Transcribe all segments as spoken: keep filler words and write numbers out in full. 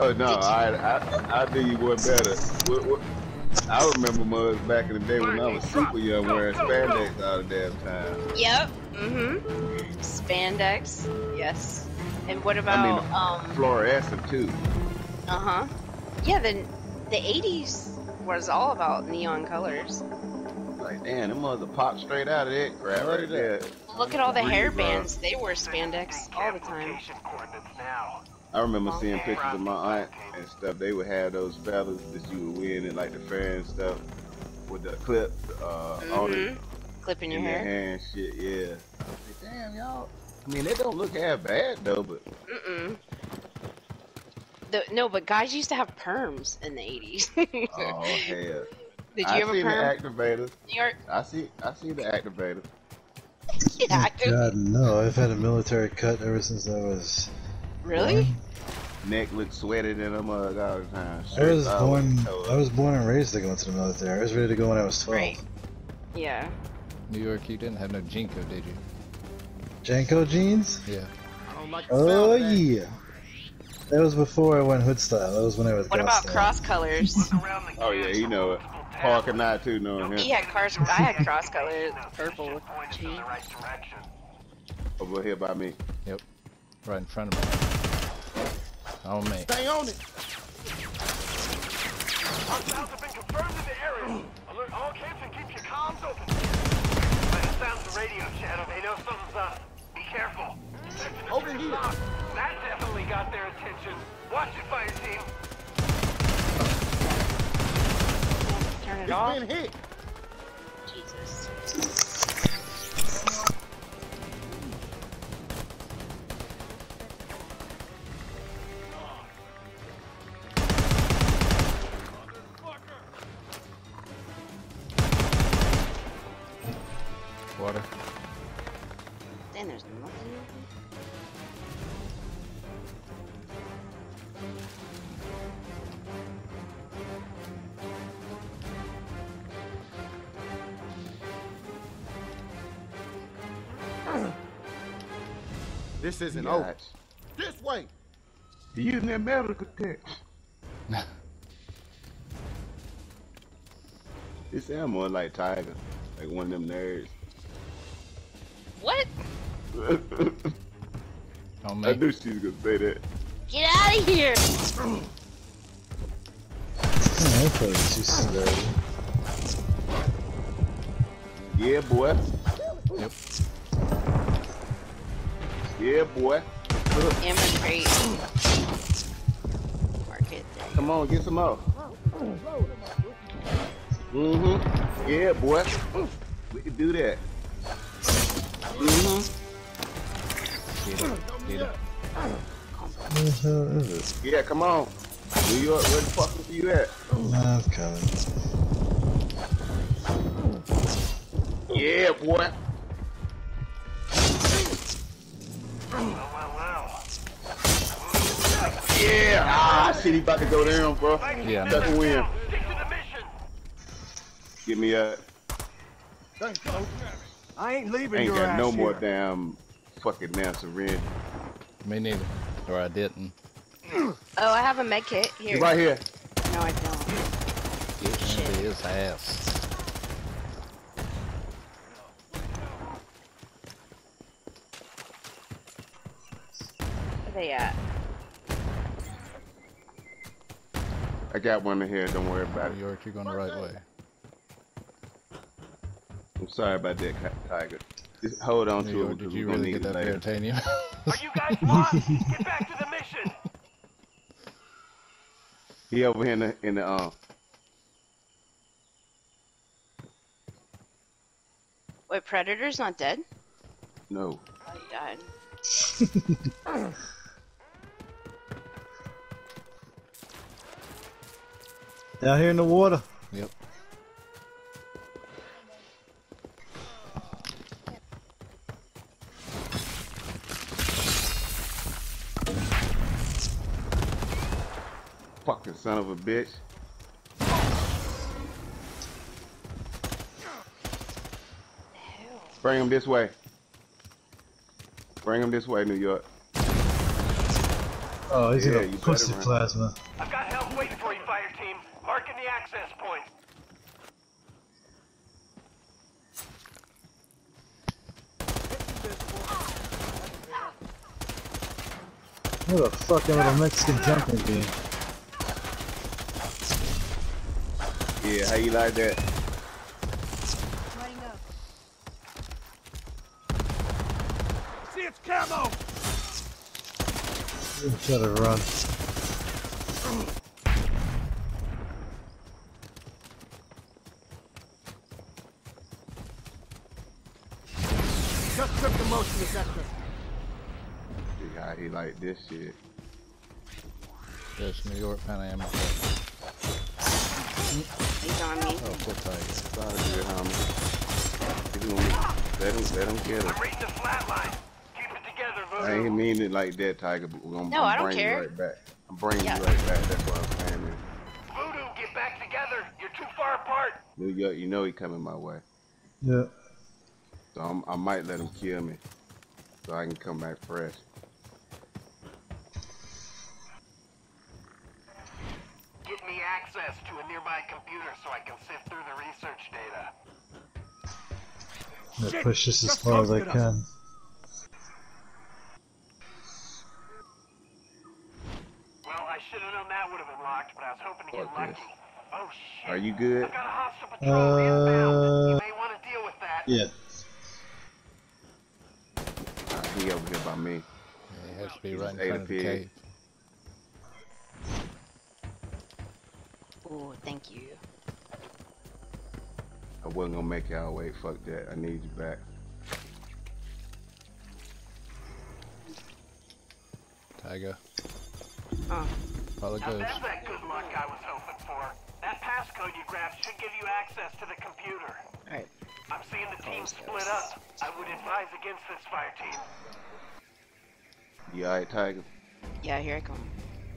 Oh no, I, I I knew you were better. What, what? I remember mugs back in the day when I was super young wearing spandex all the damn time. Yep. Mm-hmm. Spandex. Yes. And what about I mean, um? fluorescent too. Uh huh. Yeah. Then the eighties was all about neon colors. Like damn, them mother popped straight out of that crap right there. Look at all the hairbands. They wore spandex all the time. I remember okay. seeing pictures of my aunt and stuff. They would have those feathers that you would win at like the fair and stuff with the clip uh, mm-hmm. on it. Clipping your hair. hair and shit, yeah. I was like, damn, y'all. I mean, they don't look that bad though, but. Mm-mm. The, no, but guys used to have perms in the eighties. Oh, hell. Did you I have see a perm? The activator. New York? I see, I see the activator. Yeah, I do. God, no, I've had a military cut ever since I was. Really? Born. Neck looks sweaty than a mug all the time. Straight I was born. I was born and raised to go into the military. I was ready to go when I was twelve. Right. Yeah. New York, you didn't have no Jenko, did you? Jenko jeans? Yeah. I don't like oh that. yeah. That was before I went hood style. That was when I was. What about style. cross colors? Oh yeah, you know it. Parker and I too know him. He had cars. I had cross colors, purple jeans. Over here by me. Yep. Right in front of me. Oh man. Stay on it. Our sounds have been confirmed in the area. Alert all camps and keep your comms open. By the sounds of radio channel, they know something's up. Be careful. Open here. That definitely got their attention. Watch it, fire team. Turn it off. It's been hit. Jesus. Water. Then there's nothing. This isn't over. Right. This way. You're using that medical tech. This sound more like Tiger, like one of them nerds. What? Don't make I knew she was gonna say that. Get out of here! Oh, I thought she started. Yeah, boy. Yep. Yeah, boy. Infiltrate. Market. Come on, get some more. Mm-hmm. Yeah, boy. We can do that. Mm-hmm. Get it, get it. Where the hell is it? Yeah, come on. New York, where the fuck are you at? I'm coming. Yeah, boy. Yeah. Ah, shit, he about to go down, bro. Yeah. That's a win. Give me up. Thanks, bro. I ain't leaving ain't your ass. Ain't got no here. more damn fucking Nazarin. Me neither. Or I didn't. Oh, I have a med kit here. You're right here. No, I don't. Get shit. Into his ass. Where they at? I got one in here. Don't worry about it. York, you're going the right way. I'm sorry about that, Tiger. Just hold on to it. Did you really get that Veritanium? Are you guys lost? Get back to the mission! He over here in the, in the um... Wait, Predator's not dead? No. Oh, he died. Down here in the water. Yep. Fucking son of a bitch. Hell. Bring him this way. Bring him this way, New York. Oh, he's yeah, gonna push the plasma. I've got help waiting for you, fire team. Marking the access point. Where the fuck are the Mexican jumping being? Yeah, how you like that? Running up. See, it's camo! You gotta run. Just took the motion detector. See how he like this shit. Yes, New York Pan Am. He's on me. Oh, poor tight. Sorry, dude, homie. Let him, let him get it. I'm reading the flat line. I ain't mean it like that, Tiger, but we're gonna no, I'm I don't bring care. you right back. I'm bringing yeah. you right back, that's what I'm saying. Man. Voodoo, get back together! You're too far apart! New York, you know he coming my way. Yeah. So I'm, I might let him kill me, so I can come back fresh. Get me access to a nearby computer so I can sift through the research data. I'm gonna push this as far as I can. Are you good? Uh, yeah. Uh, he over here by me. Yeah, he has to be right in front of the cave. Oh, thank you. I wasn't gonna make y'all wait. Fuck that. I need you back. Tiger. Huh. Follow Ghost. That's that good luck I was hoping for. That passcode you grabbed should give you access to the computer. Alright. I'm seeing the team split up. I would advise against this fire team. Yeah, alright, Tiger? Yeah, here I come.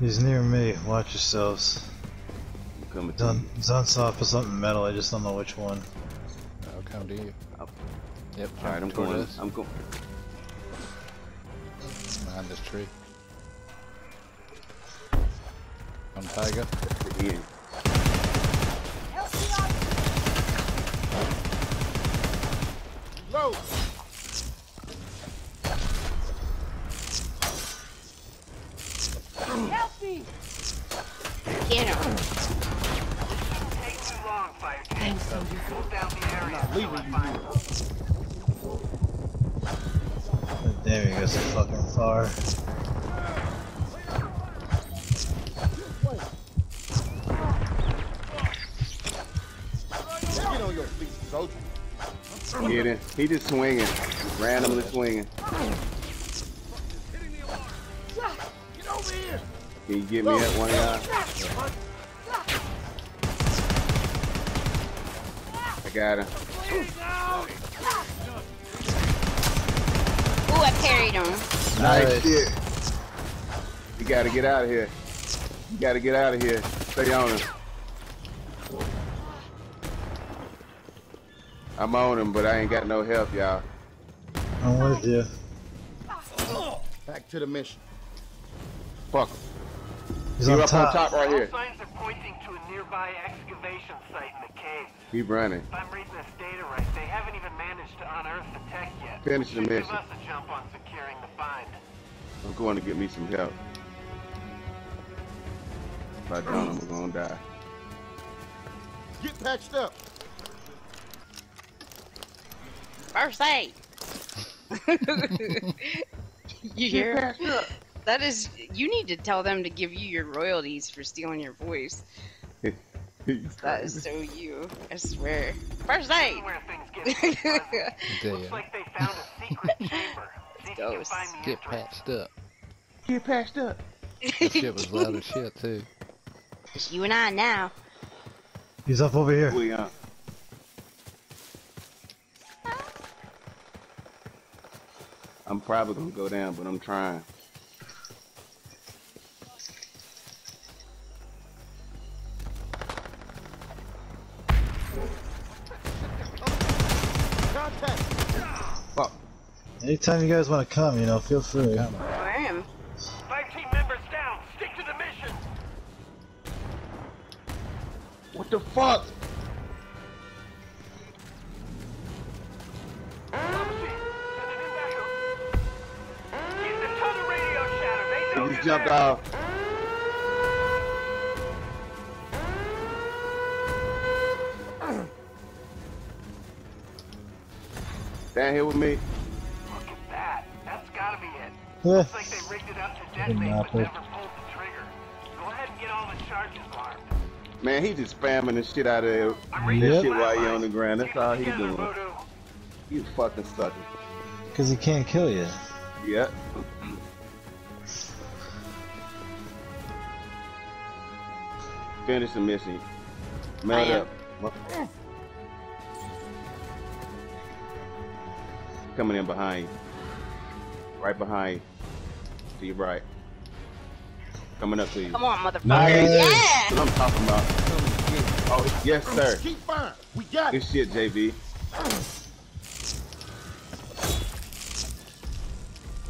He's near me. Watch yourselves. I'm coming to you. He's on soft for something metal. I just don't know which one. I'll come to you. Up. Yep. Alright, I'm going. I'm going. Behind this tree. I'm Tiger. Yeah. Road. Help me! Get him! Take too long, fire team. Go down the area. Leaving you. Damn, you guys are fucking far. Get on your feet, soldier. Get in. He just swinging, randomly swinging. Get over here. Can you get me at one guy? I got him. Ooh, I parried him. Nice shit. You gotta get out of here. You gotta get out of here. Stay on him. I'm on him, but I ain't got no help, y'all. I'm with you. Back to the mission. Fuck him. He's You're on up top. on top right here. All signs are pointing to a nearby excavation site in the cave. Keep running. If I'm reading this data right, they haven't even managed to unearth the tech yet. Finish the mission. Give us a jump on securing the find. I'm going to get me some help. If I don't, I'm going to die. Get patched up. First aid. You hear? That is. You need to tell them to give you your royalties for stealing your voice. That is so you. I swear. First aid. Looks like they found a secret chamber. Ghost. Get patched up. Get patched up. That shit was loud as shit too. It's you and I now. He's up over here. We are. I'm probably gonna go down, but I'm trying. Fuck. Anytime you guys wanna come, you know, feel free. I am. Five team members down. What the fuck? He jumped off. Down here with me. Look at that. That's gotta be it. Looks like they rigged it up to detonate, but never pulled the trigger. Go ahead and get all the charges marked. Man, he just spamming the shit out of this shit while you're on the ground. That's all he doing. You fucking sucker. Because he can't kill you. Yeah. Finish the mission. Mount up. Coming in behind you. Right behind you. To your right. Coming up to you. Come on, motherfucker. Nice. Yeah. I'm talking about. Oh, yes, sir. Keep firing. We got it. Good shit, J V.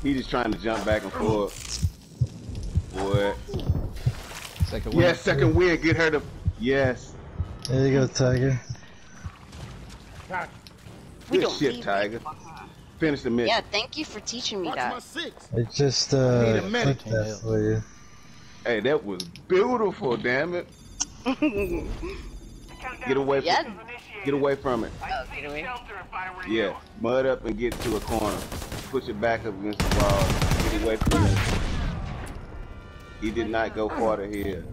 He just trying to jump back and forth. Boy. Second win. Yes, second win. Get her to. Yes. There you go, Tiger. Good we shit, Tiger. Finish the mission. Yeah, thank you for teaching me Watch that. It just uh. Clicked that for you. Hey, that was beautiful. Damn it. Get away. Yeah. From, get away from it. Oh, get away. Yeah. Mud up and get to a corner. Push it back up against the wall. Get away from it. He did not go farther here.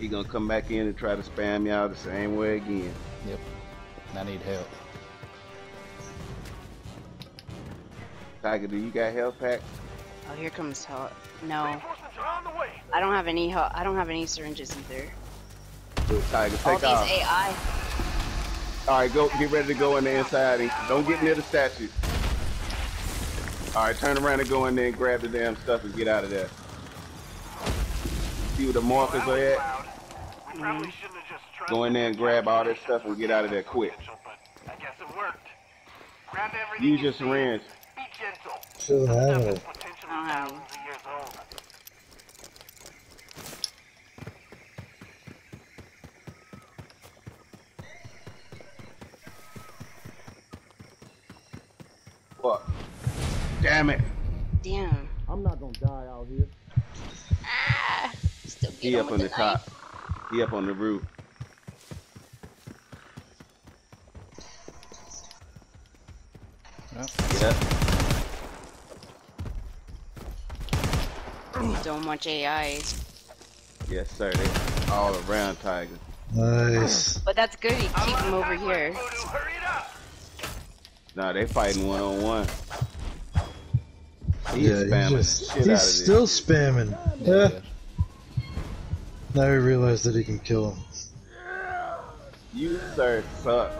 He gonna come back in and try to spam y'all the same way again. Yep. I need help. Tiger, do you got health pack? Oh, here comes help. No. I don't have any help. I don't have any syringes either. Good, Tiger, take off. All these A I. All right, go. Get ready to go in the inside. And don't get near the statue. All right, turn around and go in there and grab the damn stuff and get out of there. See where the markers are at. Mm-hmm. Go in there and grab all that stuff and get out of there quick. I guess it worked. Grab everything. Use your syringe. Be gentle. Should have it. Um. Fuck. Damn it. Damn. I'm not gonna die out here. Ah. He up on the top. He up on the roof. Yep. Yep. So much A I. Yes, sir. They all around, Tiger. Nice. But that's good. You keep them over here. Nah, they fighting one on one. He's yeah, spamming. He just, shit he's out of still this. Spamming. Yeah. yeah. Now he realized that he can kill him. You sir suck.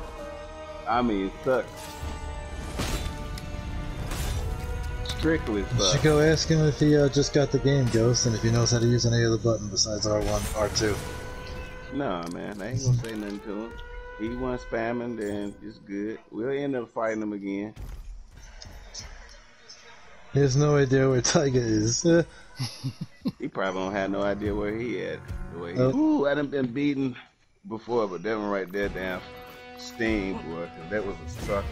I mean suck. Strictly suck. You should go ask him if he uh, just got the game, Ghost, and if he knows how to use any other button besides R one, R two. Nah, man, I ain't gonna say nothing to him. He went spamming, then it's good. We'll end up fighting him again. He has no idea where Tiger is. He probably don't have no idea where he at. The way he, oh. Ooh, I done been beaten before, but that one right there, damn sting, boy, cause that was a sucker.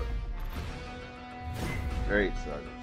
Great sucker.